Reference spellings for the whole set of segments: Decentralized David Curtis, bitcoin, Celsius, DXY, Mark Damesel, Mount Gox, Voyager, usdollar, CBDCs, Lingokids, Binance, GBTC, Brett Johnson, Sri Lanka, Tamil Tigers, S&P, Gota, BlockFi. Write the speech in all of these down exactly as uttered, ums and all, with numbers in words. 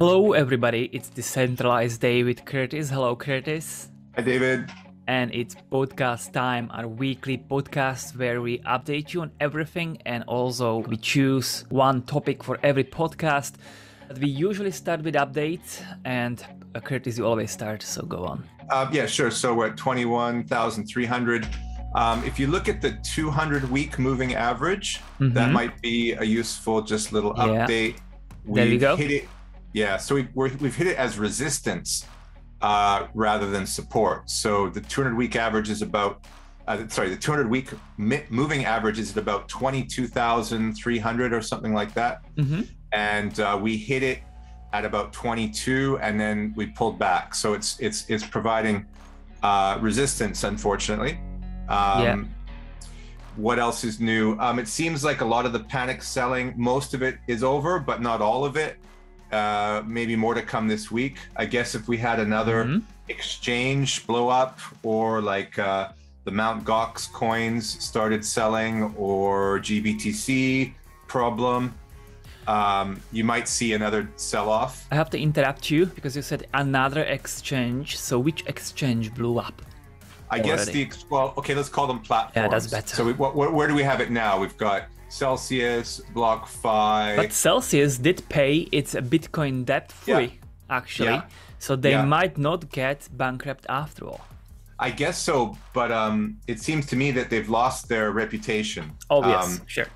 Hello everybody, it's Decentralized David Curtis. Hello Curtis. Hi David. And it's podcast time, our weekly podcast where we update you on everything, and also we choose one topic for every podcast. We usually start with updates, and uh, Curtis, you always start, so go on. Uh, yeah, sure. So we're at twenty-one thousand three hundred. Um, if you look at the two hundred week moving average, mm-hmm. that might be a useful just little update. Yeah. We've there you go. Hit it, yeah, so we, we're, we've hit it as resistance uh, rather than support. So the two hundred week average is about, uh, sorry, the two hundred week moving average is at about twenty-two thousand three hundred or something like that. Mm-hmm. And uh, we hit it at about twenty-two, and then we pulled back. So it's it's it's providing uh, resistance, unfortunately. Um, yeah. What else is new? Um, it seems like a lot of the panic selling, most of it is over, but not all of it. Uh, maybe more to come this week. I guess if we had another mm-hmm. exchange blow up, or like uh, the Mount Gox coins started selling, or G B T C problem, um, you might see another sell off. I have to interrupt you because you said another exchange. So which exchange blew up? I already. guess the, well, okay, let's call them platforms. Yeah, that's better. So we, what, where do we have it now? We've got Celsius, BlockFi. But Celsius did pay its Bitcoin debt free, yeah. actually. Yeah. So they yeah. might not get bankrupt after all. I guess so, but um, it seems to me that they've lost their reputation. Oh, yes, um, sure.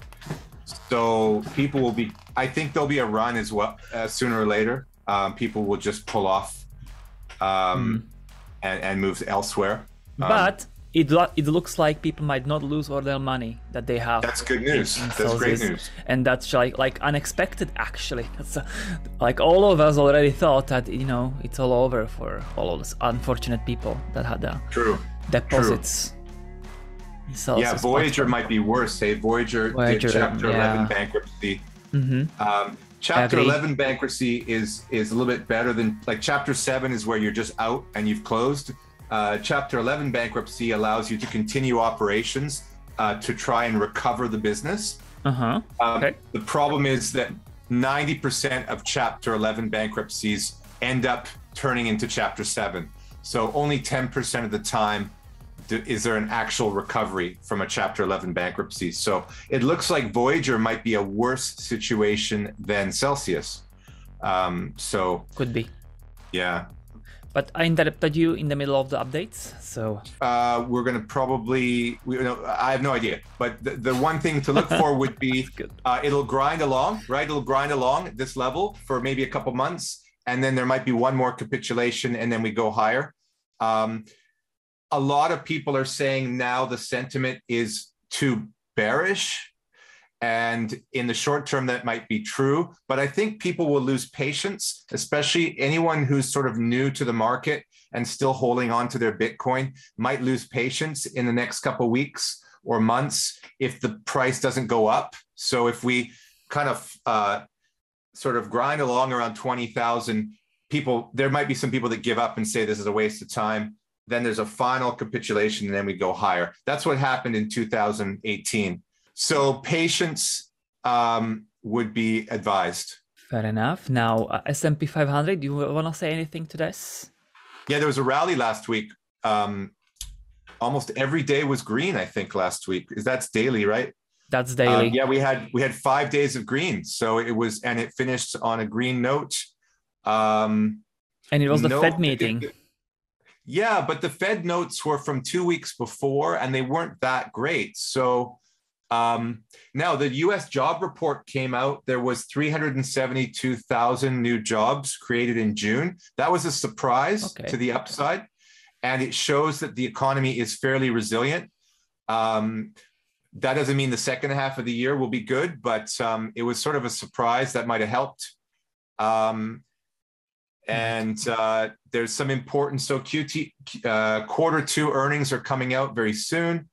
So people will be, I think there'll be a run as well, uh, sooner or later. Um, people will just pull off um, mm. and, and move elsewhere. But um, it lo it looks like people might not lose all their money that they have. That's good news. That's Celsius. Great news. And that's like like unexpected, actually. That's a, like all of us already thought that, you know, it's all over for all of those unfortunate people that had their True. deposits. True. Yeah, Voyager might be worse. Hey, Voyager, Voyager did Chapter yeah. eleven bankruptcy. Mm-hmm. um, Chapter eleven bankruptcy is is a little bit better than like Chapter seven is where you're just out and you've closed. Uh, Chapter eleven bankruptcy allows you to continue operations uh, to try and recover the business. Uh-huh. Um, okay. The problem is that ninety percent of Chapter eleven bankruptcies end up turning into Chapter seven. So only ten percent of the time do, is there an actual recovery from a Chapter eleven bankruptcy. So it looks like Voyager might be a worse situation than Celsius. Um, so could be. Yeah. But I interrupted you in the middle of the updates, so uh, we're gonna probably. We, no, I have no idea. But the, the one thing to look for would be uh, it'll grind along, right? It'll grind along at this level for maybe a couple months, and then there might be one more capitulation, and then we go higher. Um, a lot of people are saying now the sentiment is too bearish, and in the short term, that might be true. But I think people will lose patience, especially anyone who's sort of new to the market and still holding on to their Bitcoin might lose patience in the next couple of weeks or months if the price doesn't go up. So if we kind of uh, sort of grind along around twenty thousand people, there might be some people that give up and say this is a waste of time. Then there's a final capitulation, and then we go higher. That's what happened in two thousand eighteen. So patience um, would be advised. Fair enough. Now, uh, S and P five hundred, do you want to say anything to this? Yeah, there was a rally last week. Um, almost every day was green, I think, last week. That's daily, right? That's daily. Um, yeah, we had we had five days of green. So it was, and it finished on a green note. Um, and it was the no, Fed meeting. It, it, yeah, but the Fed notes were from two weeks before, and they weren't that great. So... Um, now, the U S job report came out. There was three hundred seventy-two thousand new jobs created in June. That was a surprise okay. to the upside. And it shows that the economy is fairly resilient. Um, that doesn't mean the second half of the year will be good, but um, it was sort of a surprise that might have helped. Um, and uh, there's some important, so Q T, uh, quarter two earnings are coming out very soon.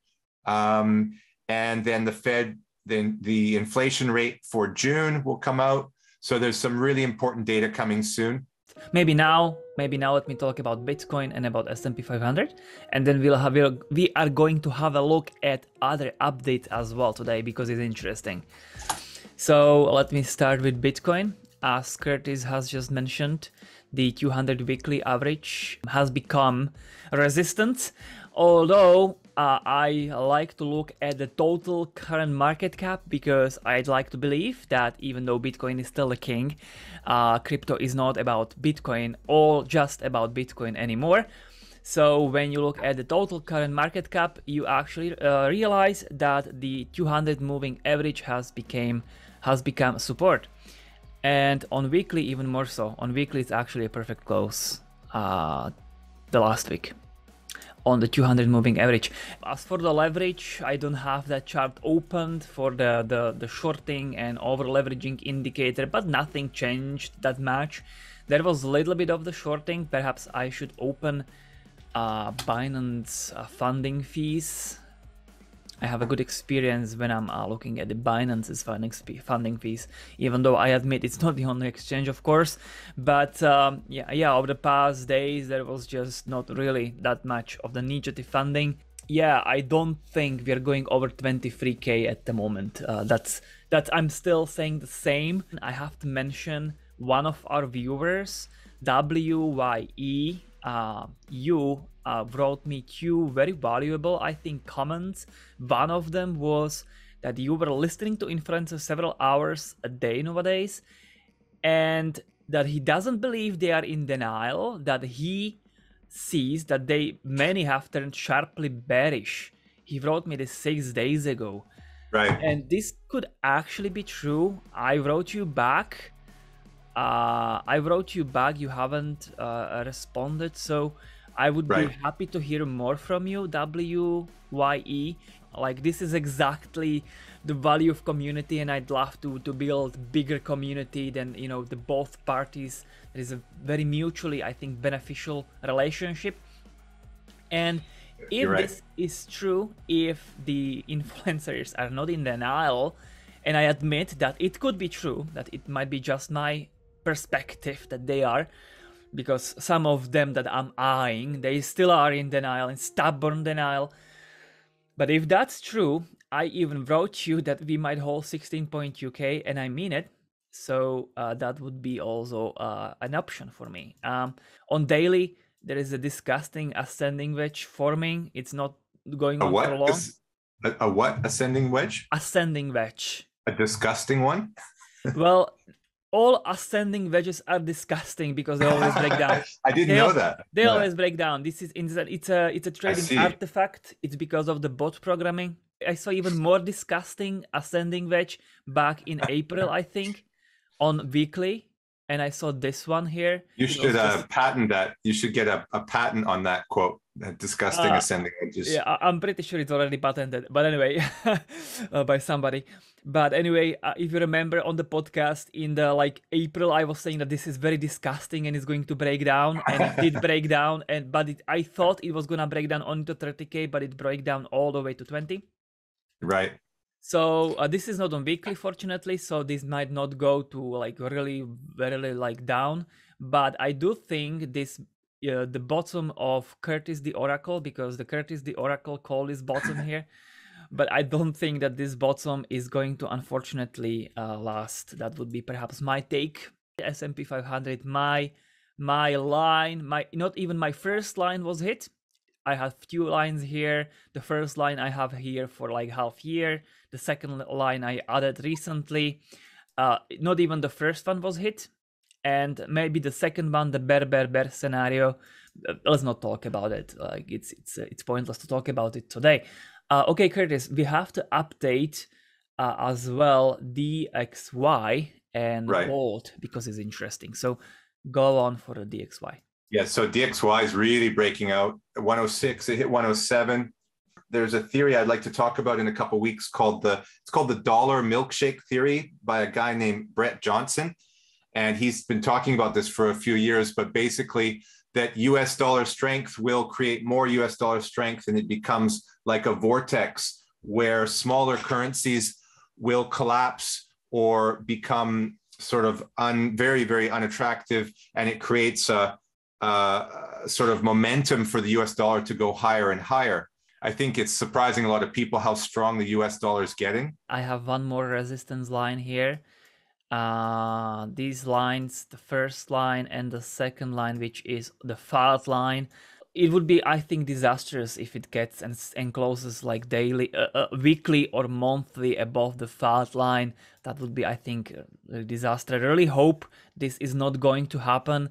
Um, And then the Fed, then the inflation rate for June will come out. So there's some really important data coming soon. Maybe now, maybe now let me talk about Bitcoin and about S and P five hundred. And then we'll have, we'll, we are going to have a look at other updates as well today because it's interesting. So let me start with Bitcoin. as Curtis has just mentioned, the two hundred weekly average has become resistant, although uh, I like to look at the total current market cap, because I'd like to believe that even though Bitcoin is still the king, uh, crypto is not about Bitcoin or just about Bitcoin anymore. So when you look at the total current market cap, you actually uh, realize that the two hundred moving average has became has become support, and on weekly even more so. On weekly it's actually a perfect close uh, the last week on the two hundred moving average. As for the leverage, I don't have that chart opened for the, the, the shorting and over leveraging indicator, but nothing changed that much. There was a little bit of the shorting. Perhaps I should open uh, Binance uh, funding fees. I have a good experience when I'm uh, looking at the Binance's funding, funding fees, even though I admit it's not the only exchange, of course. But um, yeah, yeah, over the past days, there was just not really that much of the initiative funding. Yeah, I don't think we are going over twenty-three K at the moment. Uh, that's that. I'm still saying the same. I have to mention one of our viewers, W Y E. Uh, you uh, brought me two very valuable, I think, comments. One of them was that you were listening to influencers several hours a day nowadays, and that he doesn't believe they are in denial, that he sees that they many have turned sharply bearish. He wrote me this six days ago. Right. And this could actually be true. I wrote you back. Uh, I wrote you back, you haven't uh, responded, so I would right. be happy to hear more from you, W Y E. Like, this is exactly the value of community, and I'd love to, to build bigger community than, you know, the both parties. There is a very mutually, I think, beneficial relationship. And if right. this is true, if the influencers are not in denial, and I admit that it could be true, that it might be just my perspective that they are, because some of them that I'm eyeing, they still are in denial, in stubborn denial. But if that's true, I even wrote you that we might hold sixteen point two K, and I mean it. So uh, that would be also uh, an option for me. Um, on daily, there is a disgusting ascending wedge forming. It's not going on for long. Is a, a what? Ascending wedge? Ascending wedge. A disgusting one? Well, all ascending wedges are disgusting because they always break down. I didn't they know al that. They no. always break down. This is it's a it's a trading artifact. It's because of the bot programming. I saw even more disgusting ascending wedge back in April, I think, on weekly, and I saw this one here. You should uh, patent that. You should get a, a patent on that quote. That disgusting uh, ascending edges. Yeah, I'm pretty sure it's already patented, but anyway, uh, by somebody. But anyway, uh, if you remember on the podcast in the like April, I was saying that this is very disgusting and it's going to break down, and it did break down. And but it, I thought it was gonna break down only to thirty K, but it broke down all the way to twenty. Right. So uh, this is not on weekly, fortunately. So this might not go to like really, really like down. But I do think this. Uh, the bottom of Curtis the Oracle, because the Curtis the Oracle call is bottom here, but I don't think that this bottom is going to unfortunately uh, last. That would be perhaps my take. S and P five hundred, my my line, my not even my first line was hit. I have few lines here. The first line I have here for like half year. The second line I added recently. Uh, not even the first one was hit. And maybe the second one, the bear, bear, bear scenario, let's not talk about it. Like it's it's it's pointless to talk about it today. Uh, okay, Curtis, we have to update uh, as well D X Y and right. Volt, because it's interesting. So go on for the D X Y. Yeah, so D X Y is really breaking out. one oh six, it hit one oh seven. There's a theory I'd like to talk about in a couple of weeks called the it's called the dollar milkshake theory by a guy named Brett Johnson. And he's been talking about this for a few years, but basically that U S dollar strength will create more U S dollar strength, and it becomes like a vortex where smaller currencies will collapse or become sort of un, very, very unattractive. And it creates a, a sort of momentum for the U S dollar to go higher and higher. I think it's surprising a lot of people how strong the U S dollar is getting. I have one more resistance line here. uh, these lines, the first line and the second line, which is the fault line. It would be, I think, disastrous if it gets and, and closes like daily, uh, uh, weekly or monthly above the fault line. That would be, I think, a disaster. I really hope this is not going to happen.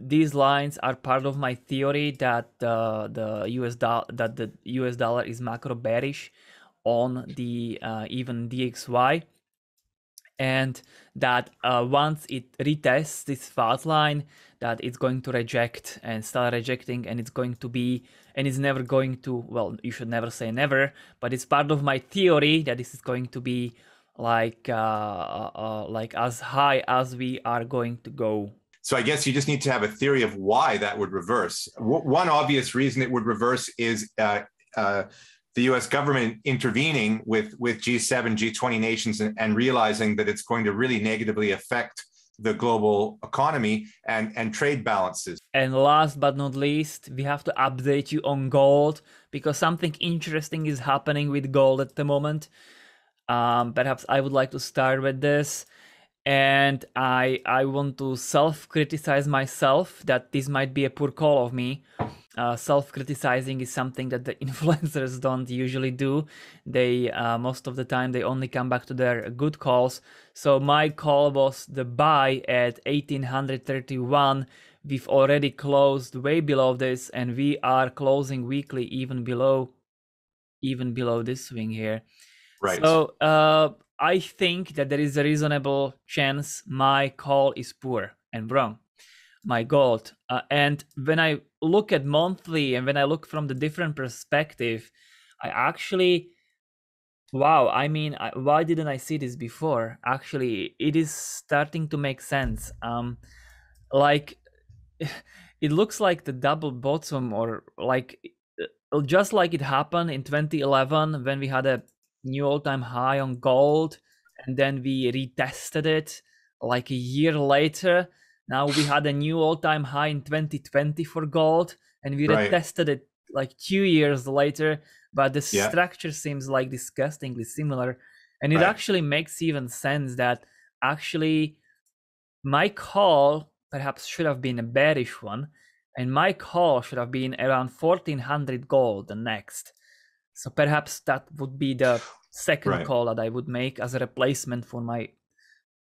These lines are part of my theory that uh, the U S dollar, that the U S dollar is macro bearish on the uh, even D X Y, and that uh, once it retests this fault line, that it's going to reject and start rejecting, and it's going to be, and it's never going to, well, you should never say never, but it's part of my theory that this is going to be like uh, uh, like as high as we are going to go. So I guess you just need to have a theory of why that would reverse. W one obvious reason it would reverse is uh, uh, the U S government intervening with, with G seven, G twenty nations, and, and realizing that it's going to really negatively affect the global economy and, and trade balances. And last but not least, we have to update you on gold, because something interesting is happening with gold at the moment. Um, perhaps I would like to start with this. And I, I want to self-criticize myself that this might be a poor call of me. Uh, self-criticizing is something that the influencers don't usually do. They uh, most of the time they only come back to their good calls. So my call was the buy at eighteen thirty-one. We've already closed way below this, and we are closing weekly even below, even below this swing here. Right. So uh, I think that there is a reasonable chance my call is poor and wrong. My gold. Uh, and when I look at monthly and when I look from the different perspective, I actually, wow, I mean, I, why didn't I see this before? Actually, it is starting to make sense. Um, like, it looks like the double bottom, or like, just like it happened in twenty eleven when we had a new all-time high on gold, and then we retested it like a year later. Now we had a new all-time high in twenty twenty for gold, and we right. retested it like two years later, but the yeah. structure seems like disgustingly similar. And it right. actually makes even sense that actually my call perhaps should have been a bearish one, and my call should have been around fourteen hundred gold the next. So perhaps that would be the second right. call that I would make as a replacement for my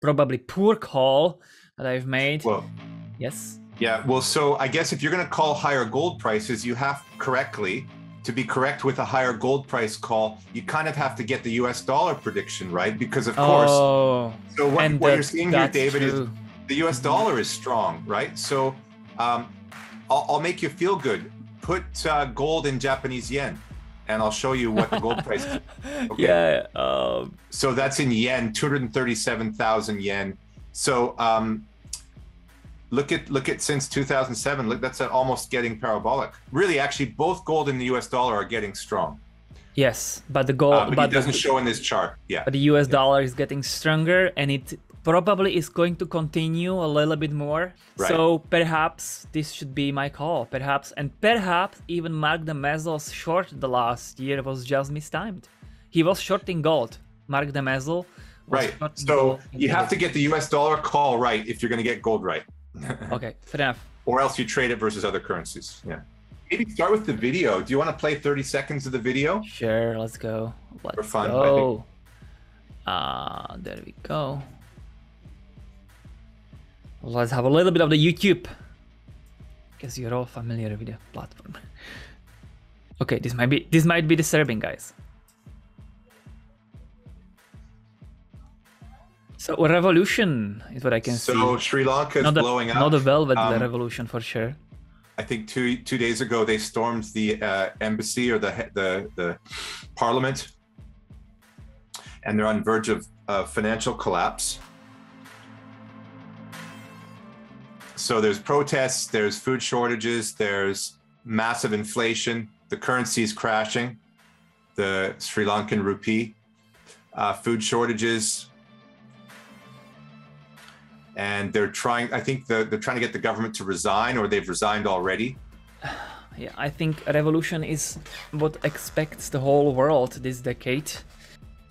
probably poor call that I've made. Well, yes. Yeah, well, so I guess if you're going to call higher gold prices, you have correctly, to be correct with a higher gold price call, you kind of have to get the U S dollar prediction right, because of oh, course. So what, what you're seeing here, David, true. is the U S dollar is strong, right? So um, I'll, I'll make you feel good. Put uh, gold in Japanese yen, and I'll show you what the gold price is. Okay. Yeah. Um... So that's in yen, two hundred thirty-seven thousand yen. So um, look at look at since two thousand seven. Look, that's almost getting parabolic. Really, actually, both gold and the U S dollar are getting strong. Yes, but the gold, uh, but, but it doesn't the, show in this chart. Yeah, but the U S yeah. dollar is getting stronger, and it probably is going to continue a little bit more. Right. So perhaps this should be my call. Perhaps, and perhaps even Mark Damesel's short the last year was just mistimed. He was shorting gold. Mark Damesel. Right. So you have to get the U S dollar call right if you're going to get gold right. Okay, fair enough. Or else you trade it versus other currencies. Yeah. Maybe start with the video. Do you want to play thirty seconds of the video? Sure, let's go. Let's For fun, go. Uh, there we go. Let's have a little bit of the YouTube, because you're all familiar with the platform. Okay, this might be this might be disturbing, guys. So a revolution is what I can so see. So Sri Lanka is blowing up. Not a velvet um, revolution for sure. I think two two days ago they stormed the uh, embassy or the the the parliament, and they're on verge of uh, financial collapse. So there's protests, there's food shortages, there's massive inflation, the currency is crashing, the Sri Lankan rupee, uh, food shortages. And they're trying, I think the, they're trying to get the government to resign, or they've resigned already. Yeah, I think a revolution is what expects the whole world this decade.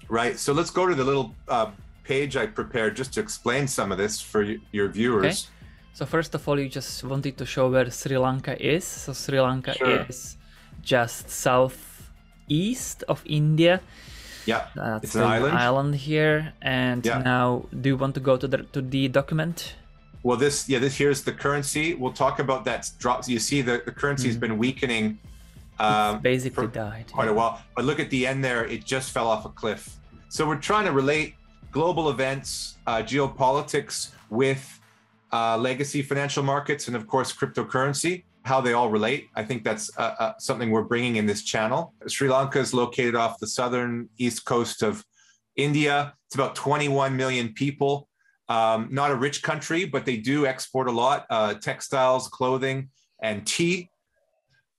Right, so let's go to the little uh, page I prepared just to explain some of this for your viewers. Okay. So first of all, you just wanted to show where Sri Lanka is. So Sri Lanka sure. is just southeast of India. Yeah, That's it's an island. island here. And yeah. now, do you want to go to the to the document? Well, this yeah, this here's the currency. We'll talk about that drop. You see, the, the currency has mm. been weakening. Um, it's basically died quite yeah. a while. But look at the end there; it just fell off a cliff. So we're trying to relate global events, uh, geopolitics, with uh, legacy financial markets, and of course, cryptocurrency. How they all relate. I think that's uh, uh, something we're bringing in this channel. Sri Lanka is located off the southern east coast of India. It's about twenty-one million people. Um, not a rich country, but they do export a lot, uh, textiles, clothing, and tea.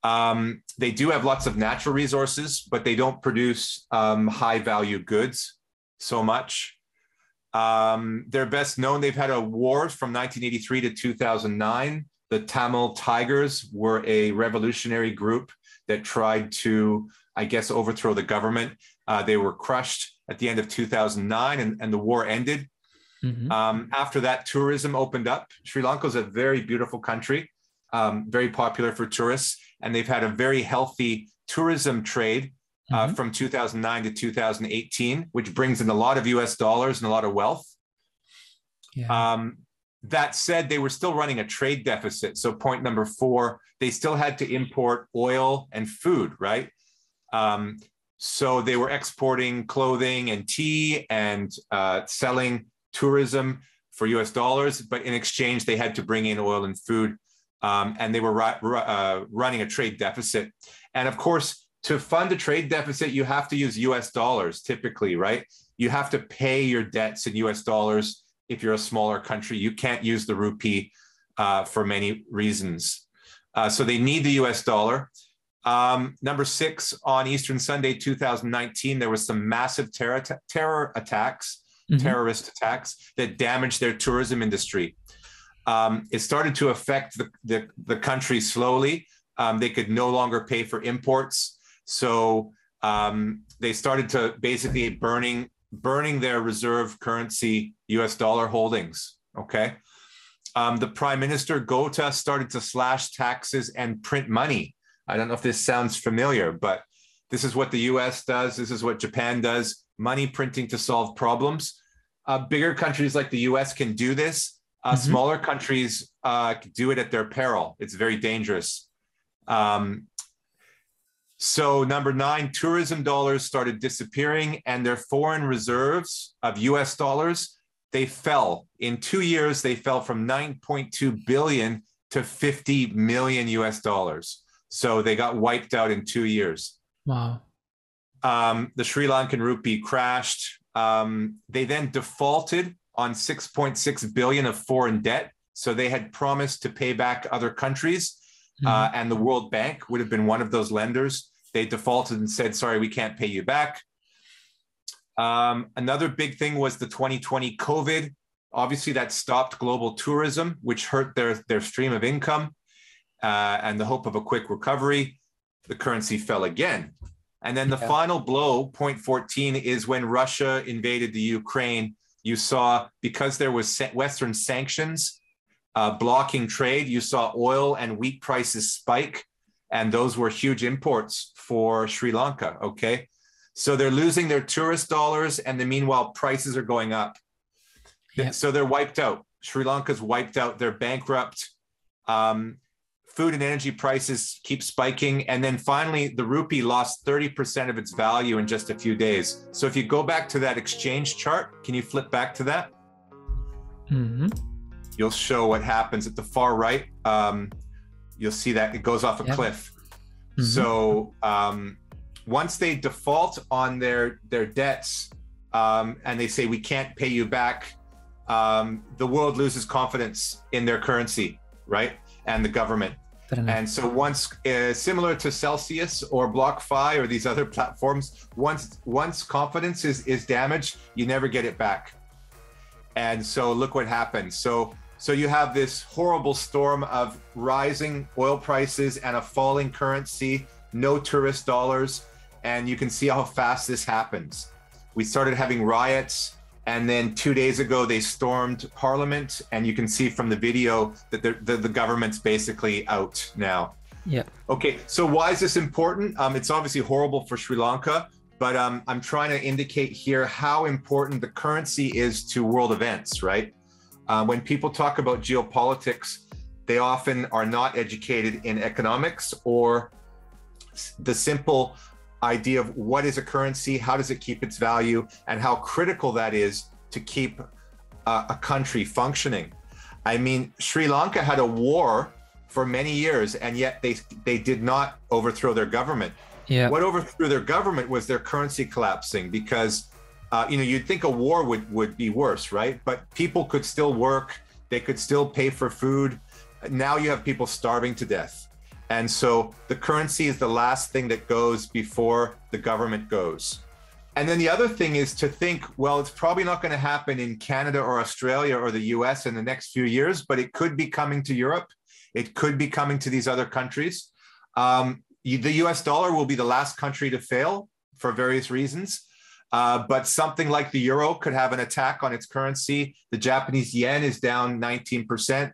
Um, they do have lots of natural resources, but they don't produce um, high value goods so much. Um, they're best known, they've had a war from nineteen eighty-three to two thousand nine. The Tamil Tigers were a revolutionary group that tried to, I guess, overthrow the government. Uh, they were crushed at the end of two thousand nine, and, and the war ended. Mm-hmm. Um, after that, tourism opened up. Sri Lanka is a very beautiful country, um, very popular for tourists, and they've had a very healthy tourism trade uh, mm-hmm. from two thousand nine to two thousand eighteen, which brings in a lot of U S dollars and a lot of wealth. Yeah. Um, That said, they were still running a trade deficit. So point number four, they still had to import oil and food, right? Um, so they were exporting clothing and tea and uh, selling tourism for U S dollars, but in exchange, they had to bring in oil and food, um, and they were uh, running a trade deficit. And of course, to fund a trade deficit, you have to use U S dollars typically, right? You have to pay your debts in U S dollars. If you're a smaller country, you can't use the rupee uh, for many reasons. Uh, so they need the U S dollar. Um, number six, on Easter Sunday, two thousand nineteen, there was some massive terror, terror attacks, mm-hmm. terrorist attacks that damaged their tourism industry. Um, it started to affect the, the, the country slowly. Um, they could no longer pay for imports. So um, they started to basically burning burning their reserve currency, U S dollar holdings, okay? Um, the Prime Minister, Gota, started to slash taxes and print money. I don't know if this sounds familiar, but this is what the U S does. This is what Japan does, money printing to solve problems. Uh, bigger countries like the U S can do this. Uh, mm-hmm. Smaller countries uh, do it at their peril. It's very dangerous. Um, So number nine, tourism dollars started disappearing, and their foreign reserves of U S dollars, they fell. In two years, they fell from nine point two billion to fifty million U S dollars. So they got wiped out in two years. Wow. Um, the Sri Lankan rupee crashed. Um, they then defaulted on six point six billion of foreign debt. So they had promised to pay back other countries. Mm-hmm. uh, and the World Bank would have been one of those lenders. They defaulted and said, sorry, we can't pay you back. Um, another big thing was the twenty twenty COVID. Obviously, that stopped global tourism, which hurt their, their stream of income uh, and the hope of a quick recovery. The currency fell again. And then the yeah. final blow, point fourteen, is when Russia invaded the Ukraine. You saw, because there was Western sanctions uh, blocking trade, you saw oil and wheat prices spike. And those were huge imports for Sri Lanka, okay? So they're losing their tourist dollars, and the meanwhile, prices are going up. Yep. So they're wiped out. Sri Lanka's wiped out. They're bankrupt. Um, food and energy prices keep spiking. And then finally, the rupee lost thirty percent of its value in just a few days. So if you go back to that exchange chart, can you flip back to that? Mm-hmm. You'll show what happens at the far right. Um, You'll see that it goes off a yep. cliff. Mm-hmm. So um, once they default on their, their debts um, and they say, we can't pay you back, um, the world loses confidence in their currency, right? And the government. And so once, uh, similar to Celsius or BlockFi or these other platforms, once, once confidence is, is damaged, you never get it back. And so look what happened. So So you have this horrible storm of rising oil prices and a falling currency, no tourist dollars, and you can see how fast this happens. We started having riots. And then two days ago, they stormed Parliament. And you can see from the video that the, the, the government's basically out now. Yeah. Okay, so why is this important? Um, it's obviously horrible for Sri Lanka, but um, I'm trying to indicate here how important the currency is to world events, right? Uh, when people talk about geopolitics, they often are not educated in economics or the simple idea of what is a currency, how does it keep its value, and how critical that is to keep uh, a country functioning. I mean, Sri Lanka had a war for many years, and yet they they did not overthrow their government. Yeah. What overthrew their government was their currency collapsing, because uh, you know, you'd think a war would, would be worse, right? But people could still work, they could still pay for food. Now you have people starving to death. And so the currency is the last thing that goes before the government goes. And then the other thing is to think, well, it's probably not going to happen in Canada or Australia or the U S in the next few years, but it could be coming to Europe. It could be coming to these other countries. Um, the U S dollar will be the last country to fail for various reasons. Uh, but something like the euro could have an attack on its currency. The Japanese yen is down nineteen percent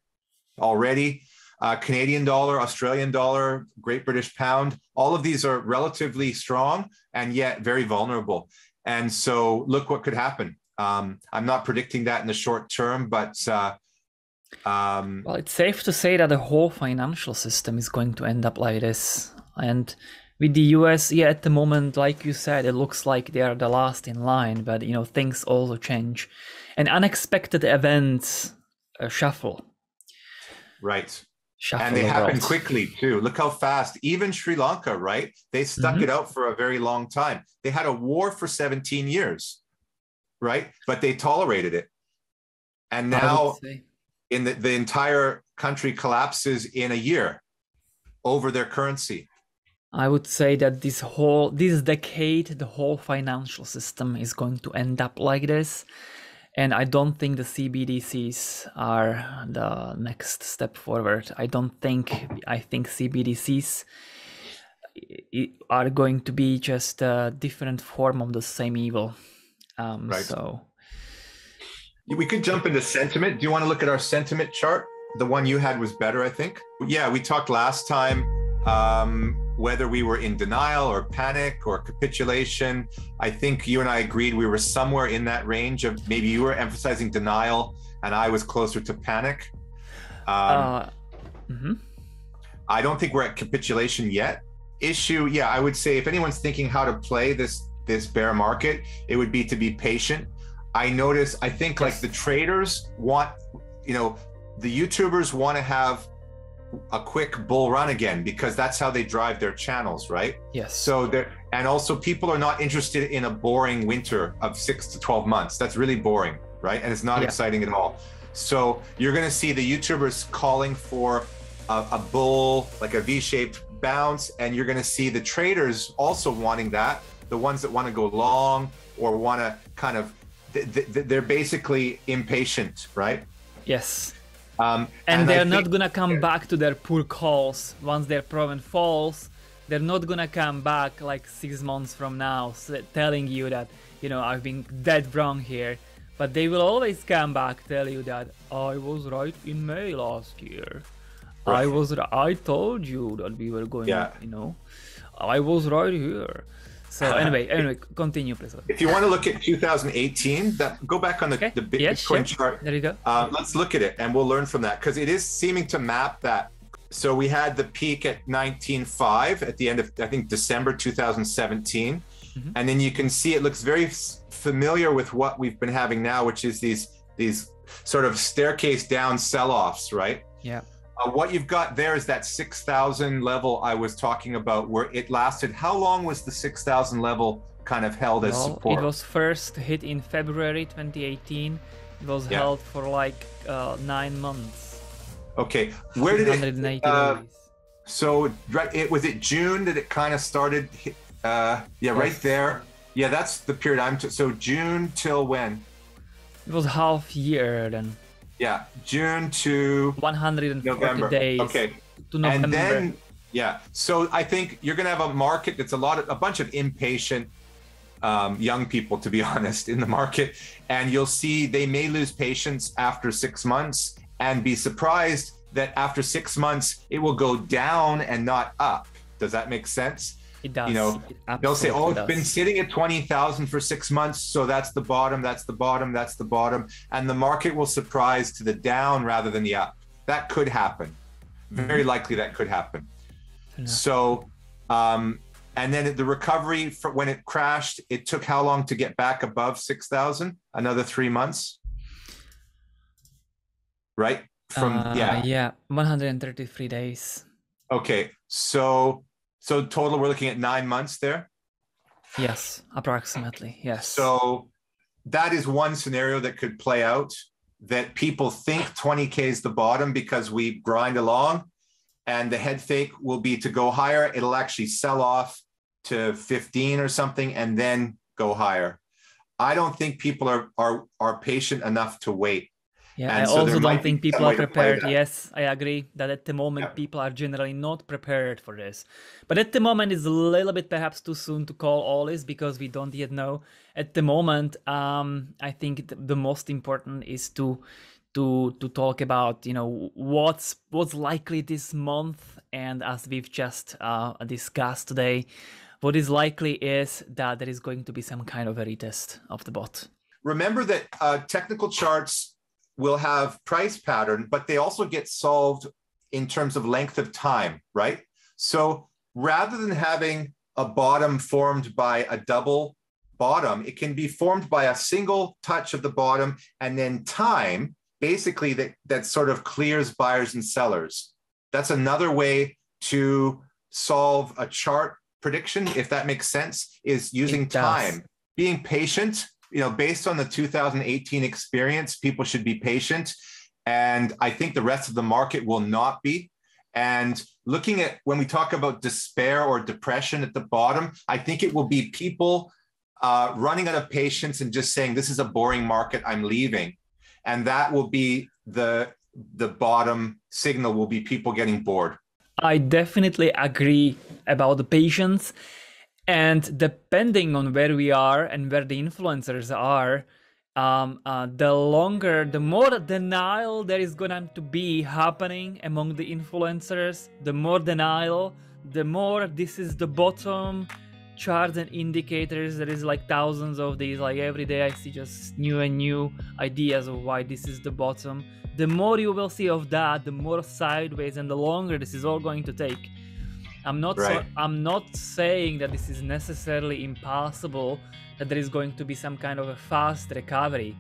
already. Uh, Canadian dollar, Australian dollar, Great British pound, all of these are relatively strong and yet very vulnerable. And so look what could happen. Um, I'm not predicting that in the short term, but... Uh, um, well, it's safe to say that the whole financial system is going to end up like this. And with the U S, yeah, at the moment, like you said, it looks like they are the last in line, but, you know, things also change. And unexpected events uh, shuffle. Right. Shuffle and they happen world. quickly too. Look how fast, even Sri Lanka, right? They stuck mm-hmm. it out for a very long time. They had a war for seventeen years, right? But they tolerated it. And now in the, the entire country collapses in a year over their currency. I would say that this whole, this decade, the whole financial system is going to end up like this. And I don't think the C B D Cs are the next step forward. I don't think, I think C B D Cs are going to be just a different form of the same evil. Um, right. So we could jump into sentiment. Do you want to look at our sentiment chart? The one you had was better, I think. Yeah, we talked last time um, whether we were in denial or panic or capitulation. I think you and I agreed we were somewhere in that range of maybe you were emphasizing denial and I was closer to panic. Um, uh, mm-hmm. I don't think we're at capitulation yet. Issue, yeah, I would say if anyone's thinking how to play this, this bear market, it would be to be patient. I notice, I think yes. like the traders want, you know, the YouTubers want to have a quick bull run again, because that's how they drive their channels, right? Yes. So there, and also people are not interested in a boring winter of six to twelve months. That's really boring, right? And it's not yeah. exciting at all. So you're going to see the YouTubers calling for a, a bull, like a V-shaped bounce. And you're going to see the traders also wanting that. The ones that want to go long or want to kind of, they're basically impatient, right? Yes. Um, and, and they're not going to come back to their poor calls. Once they're proven false, they're not going to come back like six months from now so telling you that, you know, I've been dead wrong here. But they will always come back, tell you that I was right in May last year. Right. I was, I told you that we were going, yeah. you know, I was right here. So anyway, anyway, continue, please. If you want to look at two thousand eighteen, that, go back on the, okay. the Bitcoin yeah, sure. chart. There you go. Uh, let's look at it and we'll learn from that because it is seeming to map that. So we had the peak at nineteen point five at the end of, I think, December two thousand seventeen. Mm-hmm. And then you can see it looks very familiar with what we've been having now, which is these, these sort of staircase down sell-offs, right? Yeah. Uh, what you've got there is that six thousand level I was talking about where it lasted. How long was the six thousand level kind of held as well, support? It was first hit in February twenty eighteen. It was yeah. held for like uh, nine months. Okay, where did it, uh, so right, it, was it June that it kind of started? Uh, yeah, yes. right there. Yeah, that's the period I'm, t so June till when? It was half year then. Yeah, June to one hundred forty November. Days. Okay, to November. And then yeah, so I think you're going to have a market that's a lot, of, a bunch of impatient um, young people, to be honest, in the market. And you'll see they may lose patience after six months and be surprised that after six months, it will go down and not up. Does that make sense? It does. You know, they'll say, oh, it's been sitting at twenty thousand for six months. So that's the bottom, that's the bottom, that's the bottom. And the market will surprise to the down rather than the up. That could happen. Very mm-hmm. likely that could happen. Yeah. So, um, and then the recovery, for when it crashed, it took how long to get back above six thousand? Another three months, right? From, uh, yeah. Yeah, one hundred thirty-three days. Okay, so, so total, we're looking at nine months there? Yes, approximately, yes. So that is one scenario that could play out, that people think twenty K is the bottom because we grind along, and the head fake will be to go higher. It'll actually sell off to fifteen or something and then go higher. I don't think people are, are, are patient enough to wait. Yeah, and I so also don't think people are prepared. Yes, I agree that at the moment, yeah. people are generally not prepared for this. But at the moment, it's a little bit perhaps too soon to call all this because we don't yet know. At the moment, um, I think the most important is to to to talk about, you know, what's what's likely this month. And as we've just uh, discussed today, what is likely is that there is going to be some kind of a retest of the bot. Remember that uh, technical charts will have price pattern, but they also get solved in terms of length of time, right? So rather than having a bottom formed by a double bottom, it can be formed by a single touch of the bottom and then time, basically that, that sort of clears buyers and sellers. That's another way to solve a chart prediction, if that makes sense, is using time, being patient. You know, based on the two thousand eighteen experience, people should be patient. And I think the rest of the market will not be. And looking at when we talk about despair or depression at the bottom, I think it will be people uh, running out of patience and just saying, this is a boring market, I'm leaving. And that will be the, the bottom signal, will be people getting bored. I definitely agree about the patience. And depending on where we are and where the influencers are, um, uh, the longer, the more denial there is going to be happening among the influencers, the more denial, the more this is the bottom charts and indicators. There is like thousands of these, like every day I see just new and new ideas of why this is the bottom. The more you will see of that, the more sideways and the longer this is all going to take. I'm not right. so, I'm not saying that this is necessarily impossible, that there is going to be some kind of a fast recovery,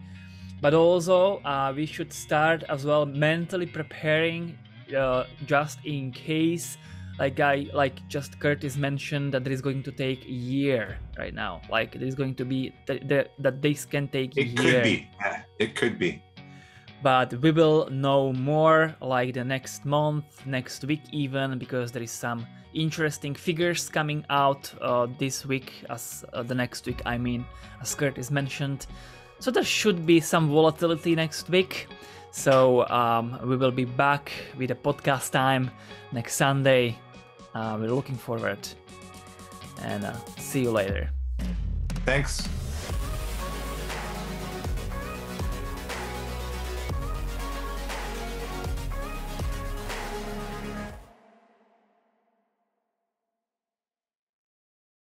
but also uh, we should start as well mentally preparing uh, just in case, like I like just Curtis mentioned, that there is going to take a year right now, like there is going to be th th that this can take it a year. It could be, yeah, it could be. But we will know more like the next month, next week even, because there is some interesting figures coming out uh, this week, as uh, the next week, I mean, as Curtis mentioned. So there should be some volatility next week. So um, we will be back with a podcast time next Sunday. Uh, we're looking forward, and uh, see you later. Thanks.